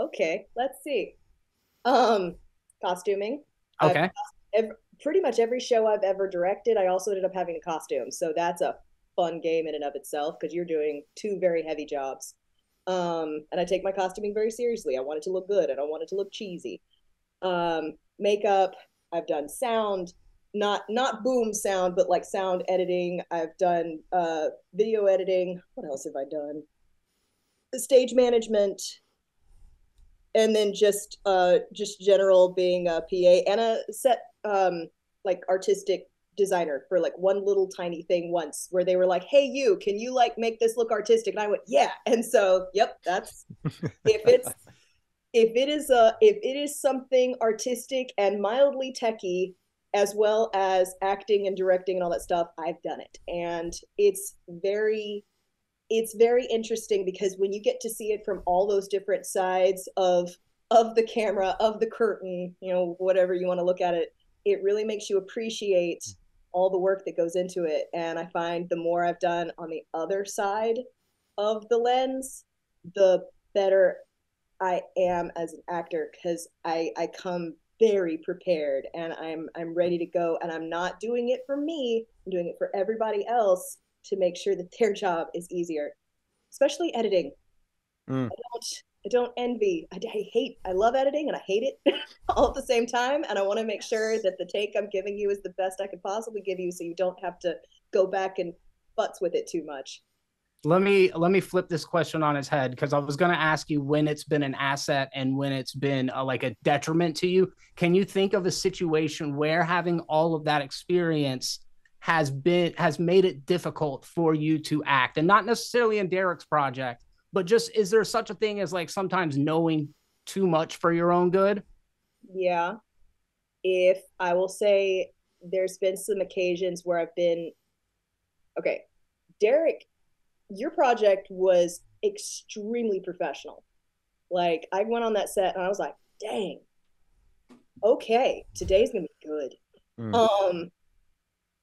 Okay, let's see. Costuming. Okay. Pretty much every show I've ever directed, I also ended up having a costume. So that's a fun game in and of itself, because you're doing two very heavy jobs. And I take my costuming very seriously. I want it to look good. I don't want it to look cheesy. Makeup. I've done sound, not boom sound, but like sound editing. I've done video editing. What else have I done? Stage management. And then just general being a PA and a set, like artistic designer for like one little tiny thing once where they were like, hey, you, can you like make this look artistic? And I went, yeah. And so, yep, that's, if it is something artistic and mildly techie, as well as acting and directing and all that stuff, I've done it. And it's very interesting, because when you get to see it from all those different sides of the camera, of the curtain, you know, whatever you want to look at it, it really makes you appreciate all the work that goes into it. And I find the more I've done on the other side of the lens, the better I am as an actor, because I come very prepared and I'm ready to go. And I'm not doing it for me, I'm doing it for everybody else, to make sure that their job is easier, especially editing. I don't envy. I love editing and I hate it all at the same time. And I want to make sure that the take I'm giving you is the best I could possibly give you, so you don't have to go back and futz with it too much. Let me flip this question on its head, because I was going to ask you when it's been an asset and when it's been like a detriment to you. Can you think of a situation where having all of that experience has made it difficult for you to act? And not necessarily in Derek's project, but just, is there such a thing as like sometimes knowing too much for your own good? Yeah. If I will say, there's been some occasions where I've been, okay, Derek, your project was extremely professional. Like, I went on that set and I was like, dang, okay, today's gonna be good.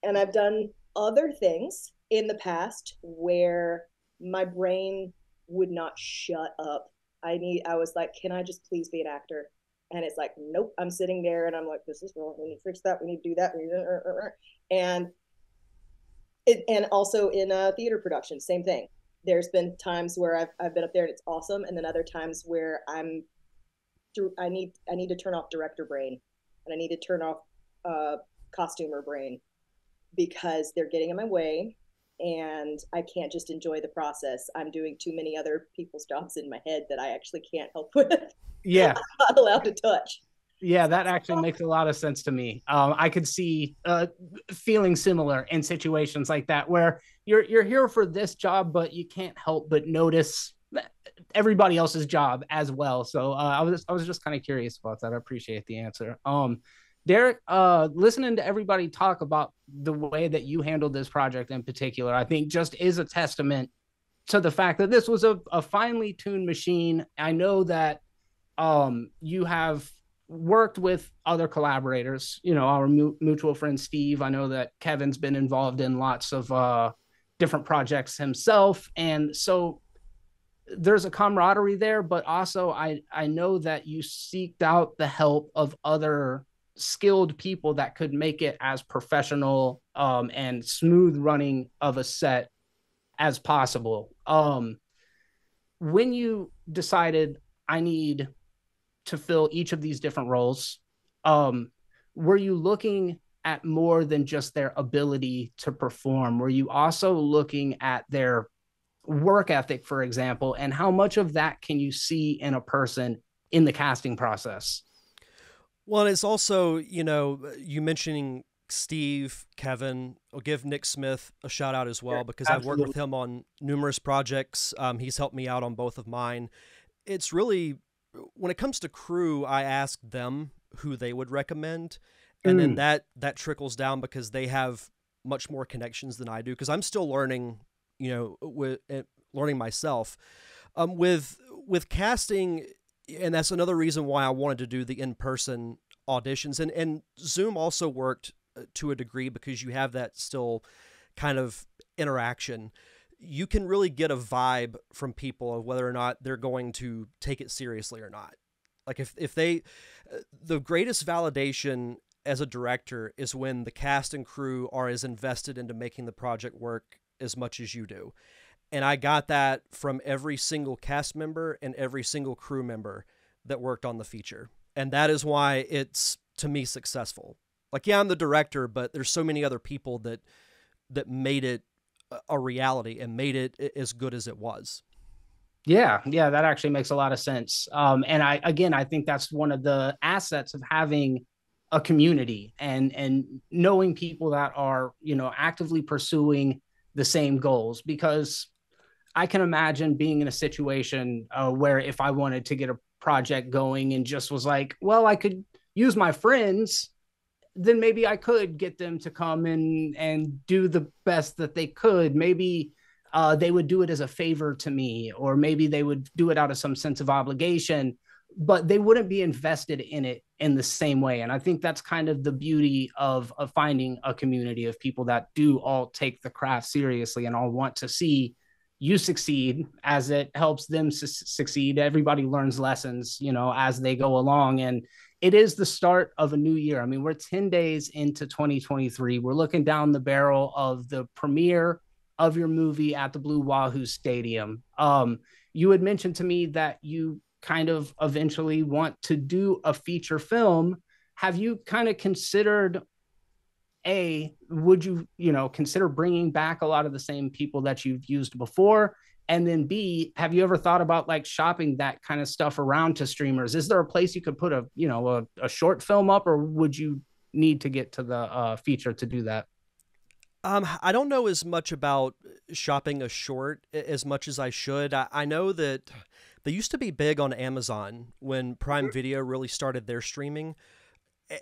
And I've done other things in the past where my brain would not shut up. I was like, can I just please be an actor? And it's like, nope. I'm sitting there and I'm like, this is wrong. We need to fix that. We need to do that. And also in a theater production, same thing. There's been times where I've been up there and it's awesome, and then other times where I need to turn off director brain, and I need to turn off costumer brain, because they're getting in my way and I can't just enjoy the process. I'm doing too many other people's jobs in my head that I actually can't help with. Yeah. I'm not allowed to touch. Yeah, that actually makes a lot of sense to me. I could see feeling similar in situations like that, where you're here for this job, but you can't help but notice everybody else's job as well. So I was just kind of curious about that. I appreciate the answer. Derek, listening to everybody talk about the way that you handled this project in particular, I think just is a testament to the fact that this was a finely tuned machine. I know that you have worked with other collaborators, you know, our mutual friend, Steve. I know that Kevin's been involved in lots of different projects himself. And so there's a camaraderie there, but also I know that you seeked out the help of other skilled people that could make it as professional and smooth running of a set as possible. When you decided I need to fill each of these different roles, were you looking at more than just their ability to perform? Were you also looking at their work ethic, for example, and how much of that can you see in a person in the casting process? Well, it's also, you know, you mentioning Steve, Kevin. I'll give Nick Smith a shout out as well, because I've worked with him on numerous projects. He's helped me out on both of mine. It's really, when it comes to crew, I ask them who they would recommend. And then that trickles down, because they have much more connections than I do, because I'm still learning, you know, learning myself. With casting, and that's another reason why I wanted to do the in-person auditions. And Zoom also worked to a degree because you have that still kind of interaction. You can really get a vibe from people of whether or not they're going to take it seriously or not. Like if they, the greatest validation as a director is when the cast and crew are as invested into making the project work as much as you do. And I got that from every single cast member and every single crew member that worked on the feature. And that is why it's, to me, successful. Like, yeah, I'm the director, but there's so many other people that made it a reality and made it as good as it was. Yeah. Yeah. That actually makes a lot of sense. And I think that's one of the assets of having a community and knowing people that are, you know, actively pursuing the same goals, because I can imagine being in a situation where if I wanted to get a project going and just was like, well, I could use my friends, then maybe I could get them to come and do the best that they could. Maybe they would do it as a favor to me, or maybe they would do it out of some sense of obligation, but they wouldn't be invested in it in the same way. And I think that's kind of the beauty of finding a community of people that do all take the craft seriously and all want to see you succeed, as it helps them succeed. Everybody learns lessons, you know, as they go along. And it is the start of a new year. I mean, we're 10 days into 2023. We're looking down the barrel of the premiere of your movie at the Blue Wahoo Stadium. You had mentioned to me that you kind of eventually want to do a feature film. Have you kind of considered, would you, you know, consider bringing back a lot of the same people that you've used before? And then B, have you ever thought about like shopping that kind of stuff around to streamers? Is there a place you could put a, you know, a short film up, or would you need to get to the feature to do that? I don't know as much about shopping a short as much as I should. I know that they used to be big on Amazon when Prime Video really started their streaming.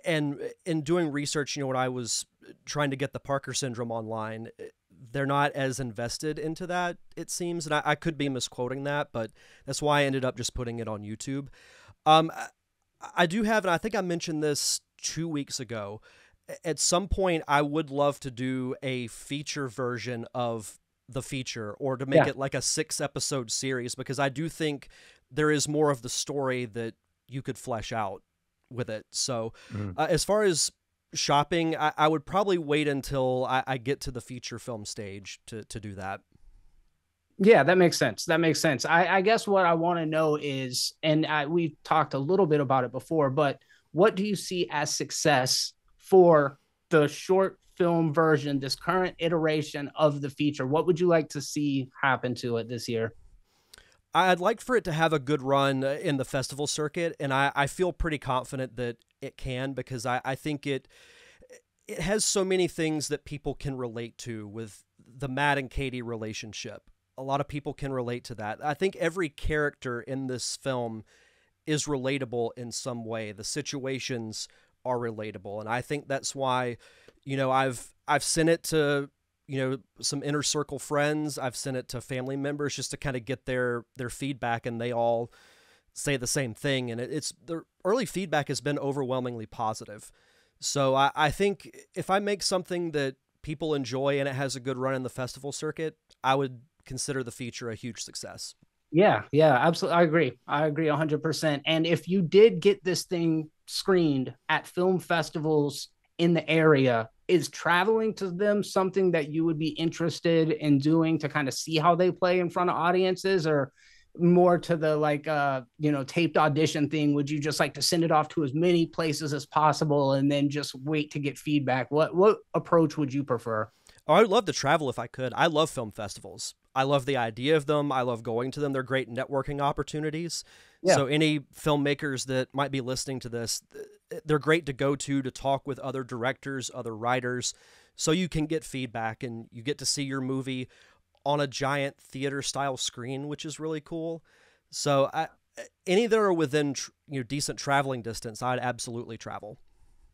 And in doing research, you know, when I was trying to get the Parker Syndrome online, they're not as invested into that, it seems. And I could be misquoting that, but that's why I ended up just putting it on YouTube. I do have, and I think I mentioned this 2 weeks ago, at some point I would love to do a feature version of the feature, or to make it like a 6-episode series, because I do think there is more of the story that you could flesh out with it. So as far as shopping, I would probably wait until I get to the feature film stage to do that. Yeah, that makes sense. That makes sense. I guess what I want to know is, and we talked a little bit about it before, but what do you see as success for the short film version, this current iteration of the feature? What would you like to see happen to it this year? I'd like for it to have a good run in the festival circuit, and I feel pretty confident that it can, because I think it has so many things that people can relate to with the Matt and Katie relationship. A lot of people can relate to that. I think every character in this film is relatable in some way. The situations are relatable, and I think that's why, you know, I've sent it to, you know, some inner circle friends. I've sent it to family members just to kind of get their feedback, and they all say the same thing. And it's the early feedback has been overwhelmingly positive. So I think if I make something that people enjoy and it has a good run in the festival circuit, I would consider the feature a huge success. Yeah. Yeah, absolutely. I agree. I agree 100%. And if you did get this thing screened at film festivals in the area, is traveling to them something that you would be interested in doing to kind of see how they play in front of audiences, or more to the like, you know, taped audition thing? Would you just like to send it off to as many places as possible and then just wait to get feedback? What approach would you prefer? Oh, I would love to travel if I could. I love film festivals. I love the idea of them. I love going to them. They're great networking opportunities. Yeah. So any filmmakers that might be listening to this, they're great to go to talk with other directors, other writers, so you can get feedback and you get to see your movie on a giant theater style screen, which is really cool. So any that are within, you know, decent traveling distance, I'd absolutely travel.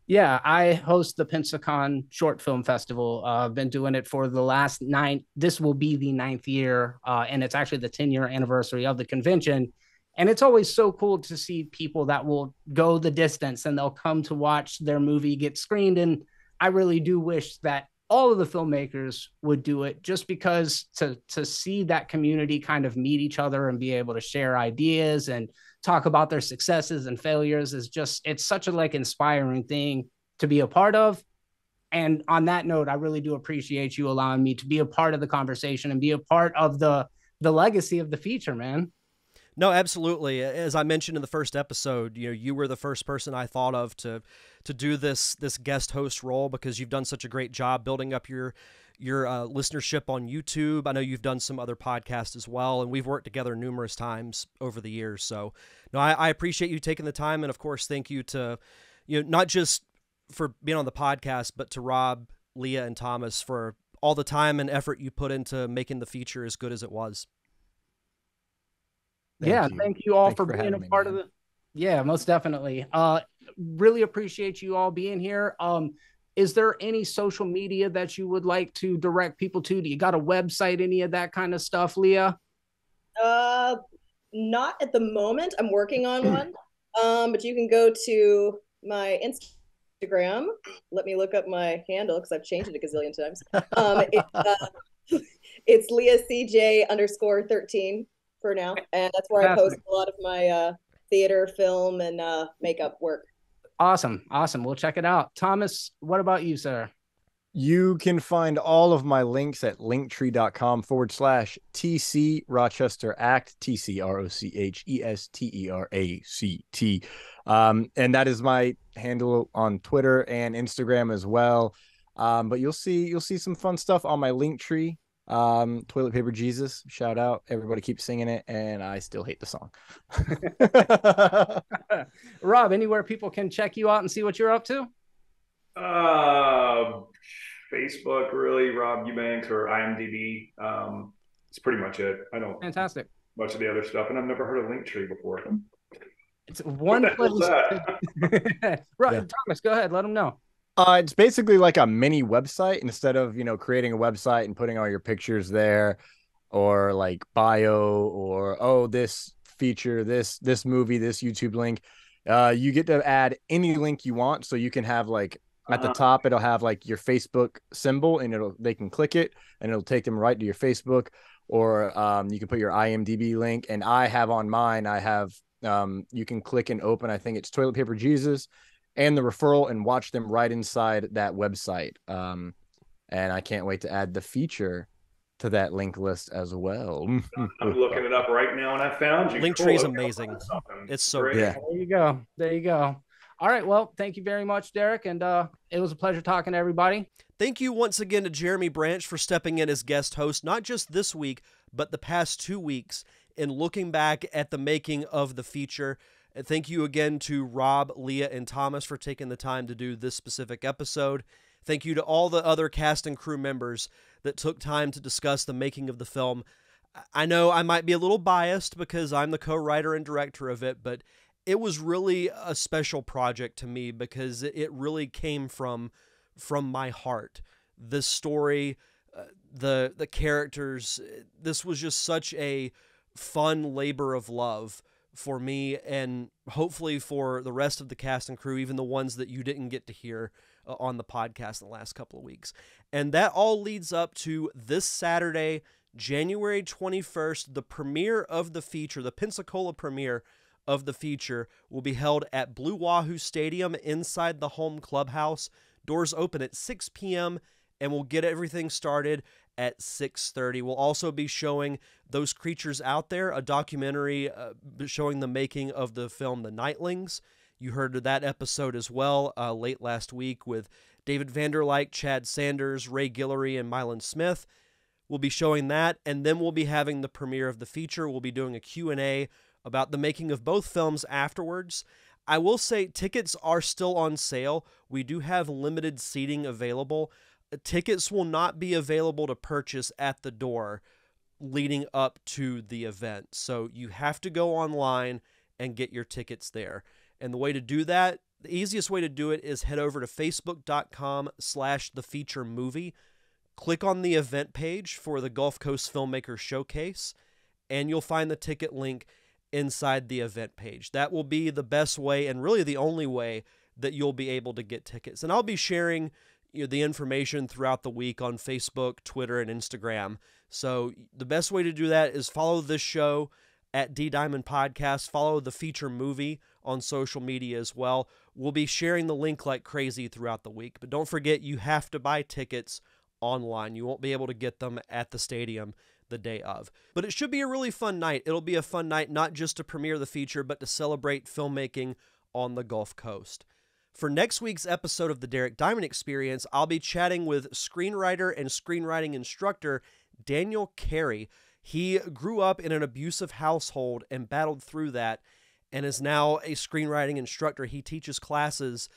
Yeah, I host the Pensacola Short Film Festival. I've been doing it for the last 9. This will be the 9th year, and it's actually the 10-year anniversary of the convention. And it's always so cool to see people that will go the distance and they'll come to watch their movie get screened. And I really do wish that all of the filmmakers would do it, just because to see that community kind of meet each other and be able to share ideas and talk about their successes and failures is just, it's such a like inspiring thing to be a part of. And on that note, I really do appreciate you allowing me to be a part of the conversation and be a part of the legacy of The Feature, man. No, absolutely. As I mentioned in the first episode, you know, you were the first person I thought of to do this guest host role, because you've done such a great job building up your listenership on YouTube. I know you've done some other podcasts as well, and we've worked together numerous times over the years. So no, I appreciate you taking the time. And of course, thank you to, you know, not just for being on the podcast, but to Rob, Leah, and Thomas for all the time and effort you put into making The Feature as good as it was. Thank you all for being a part of it. Yeah, most definitely. Really appreciate you all being here. Is there any social media that you would like to direct people to? Do you got a website, any of that kind of stuff, Leah? Not at the moment. I'm working on one. But you can go to my Instagram. Let me look up my handle because I've changed it a gazillion times. It's LeahCJ_13. For now, and that's where I post a lot of my theater, film, and makeup work. Awesome, awesome. We'll check it out. Thomas, what about you, sir? You can find all of my links at linktree.com/TC Rochester Act, TCROCHESTERACT. And that is my handle on Twitter and Instagram as well. But you'll see some fun stuff on my Linktree. Toilet Paper Jesus, shout out, everybody keeps singing it and I still hate the song. Rob, anywhere people can check you out and see what you're up to? Facebook, really, Rob Eubanks or IMDB. It's pretty much it. I don't fantastic much of the other stuff, and I've never heard of Linktree before. It's one place. Right, yeah. Thomas, go ahead, let them know. It's basically like a mini website. Instead of, you know, creating a website and putting all your pictures there, or like bio, or oh, this feature, this movie, this YouTube link, you get to add any link you want. So you can have like at the top, it'll have like your Facebook symbol, and they can click it and it'll take them right to your Facebook, or you can put your IMDb link. And I have on mine, you can click and open, I think it's Toilet Paper Jesus and the referral, and watch them right inside that website. And I can't wait to add The Feature to that link list as well. I'm looking it up right now, and I found you. Linktree is amazing. It's so great. Yeah. There you go. There you go. All right. Well, thank you very much, Derek. And it was a pleasure talking to everybody. Thank you once again to Jeremy Branch for stepping in as guest host, not just this week, but the past 2 weeks, and looking back at the making of The Feature. And thank you again to Rob, Leah, and Thomas for taking the time to do this specific episode. Thank you to all the other cast and crew members that took time to discuss the making of the film. I know I might be a little biased because I'm the co-writer and director of it, but it was really a special project to me because it really came from my heart. This story, the characters, this was just such a fun labor of love for me, and hopefully for the rest of the cast and crew, even the ones that you didn't get to hear on the podcast in the last couple of weeks. And that all leads up to this Saturday, January 21st, the premiere of The Feature, the Pensacola premiere of The Feature, will be held at Blue Wahoo Stadium inside the home clubhouse. Doors open at 6 p.m., and we'll get everything started at 6:30. We'll also be showing Those Creatures Out There, a documentary showing the making of the film The Nightlings. You heard of that episode as well late last week with David Vanderlight, Chad Sanders, Ray Guillory, and Mylon Smith. We'll be showing that, and then we'll be having the premiere of The Feature. We'll be doing a Q&A about the making of both films afterwards. I will say tickets are still on sale. We do have limited seating available. Tickets will not be available to purchase at the door leading up to the event. So you have to go online and get your tickets there. And the way to do that, the easiest way to do it is head over to facebook.com/thefeaturemovie. Click on the event page for the Gulf Coast Filmmaker Showcase, and you'll find the ticket link. inside the event page. That will be the best way and really the only way that you'll be able to get tickets. And I'll be sharing the information throughout the week on Facebook, Twitter, and Instagram. So the best way to do that is follow this show at D Diamond Podcast. Follow The Feature Movie on social media as well. We'll be sharing the link like crazy throughout the week. But don't forget, you have to buy tickets online. You won't be able to get them at the stadium the day of. But it should be a really fun night. It'll be a fun night not just to premiere the feature, but to celebrate filmmaking on the Gulf Coast. For next week's episode of The Derek Diamond Experience, I'll be chatting with screenwriter and screenwriting instructor Daniel Carey. He grew up in an abusive household and battled through that and is now a screenwriting instructor. He teaches classes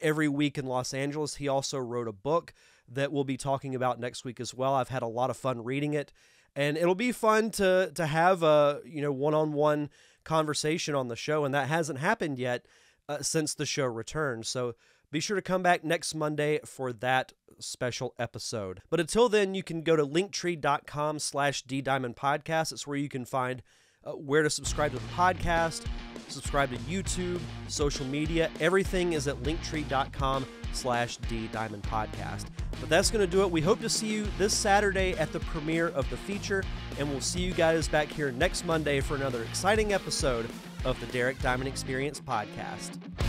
every week in Los Angeles. He also wrote a book that we'll be talking about next week as well. I've had a lot of fun reading it, and it'll be fun to have a one-on-one conversation on the show, and that hasn't happened yet since the show returned. So be sure to come back next Monday for that special episode. But until then, you can go to linktree.com/ddiamondpodcast. It's where you can find where to subscribe to the podcast, subscribe to YouTube, social media. Everything is at linktree.com/ddiamondpodcast. But that's going to do it. We hope to see you this Saturday at the premiere of The Feature, and we'll see you guys back here next Monday for another exciting episode of the Derek Diamond Experience podcast.